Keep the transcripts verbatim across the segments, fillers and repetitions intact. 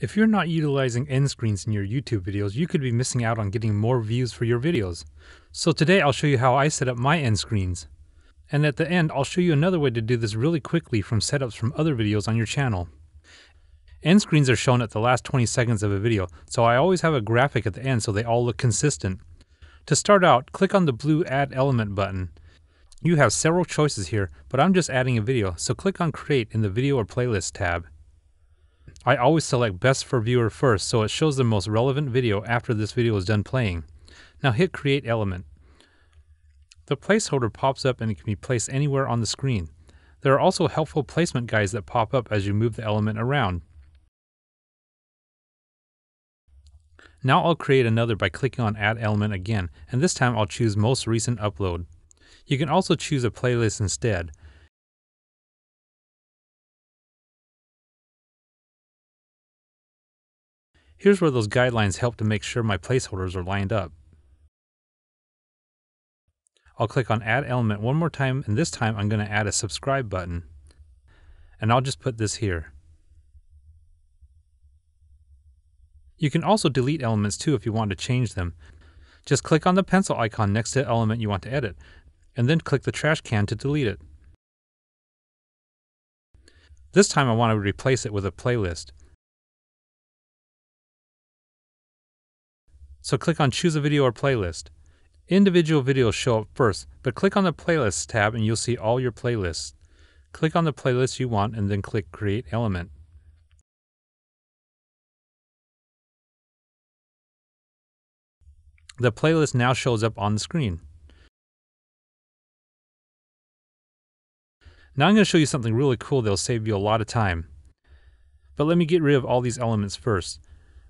If you're not utilizing end screens in your YouTube videos, you could be missing out on getting more views for your videos. So today I'll show you how I set up my end screens. And at the end, I'll show you another way to do this really quickly from setups from other videos on your channel. End screens are shown at the last twenty seconds of a video, so I always have a graphic at the end so they all look consistent. To start out, click on the blue Add Element button. You have several choices here, but I'm just adding a video, so click on Create in the Video or Playlist tab. I always select Best for Viewer first, so it shows the most relevant video after this video is done playing. Now hit Create Element. The placeholder pops up and it can be placed anywhere on the screen. There are also helpful placement guides that pop up as you move the element around. Now I'll create another by clicking on Add Element again, and this time I'll choose Most Recent Upload. You can also choose a playlist instead. Here's where those guidelines help to make sure my placeholders are lined up. I'll click on Add Element one more time, and this time I'm going to add a subscribe button. And I'll just put this here. You can also delete elements too if you want to change them. Just click on the pencil icon next to the element you want to edit, and then click the trash can to delete it. This time I want to replace it with a playlist. So click on Choose a Video or Playlist. Individual videos show up first, but click on the Playlists tab and you'll see all your playlists. Click on the playlist you want and then click Create Element. The playlist now shows up on the screen. Now I'm going to show you something really cool that will save you a lot of time. But let me get rid of all these elements first.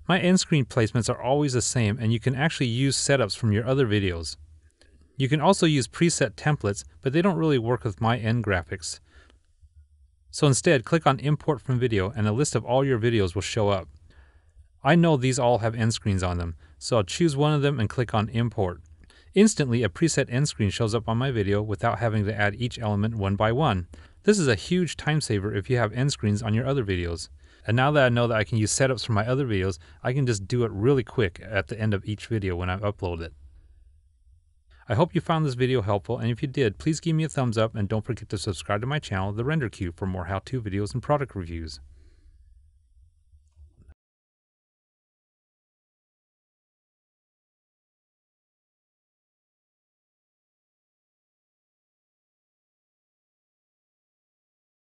My end screen placements are always the same, and you can actually use setups from your other videos. You can also use preset templates, but they don't really work with my end graphics. So instead, click on Import from Video, and a list of all your videos will show up. I know these all have end screens on them, so I'll choose one of them and click on Import. Instantly, a preset end screen shows up on my video without having to add each element one by one. This is a huge time saver if you have end screens on your other videos. And now that I know that I can use setups from my other videos, I can just do it really quick at the end of each video when I upload it. I hope you found this video helpful, and if you did, please give me a thumbs up and don't forget to subscribe to my channel, TheRenderQ, for more how-to videos and product reviews.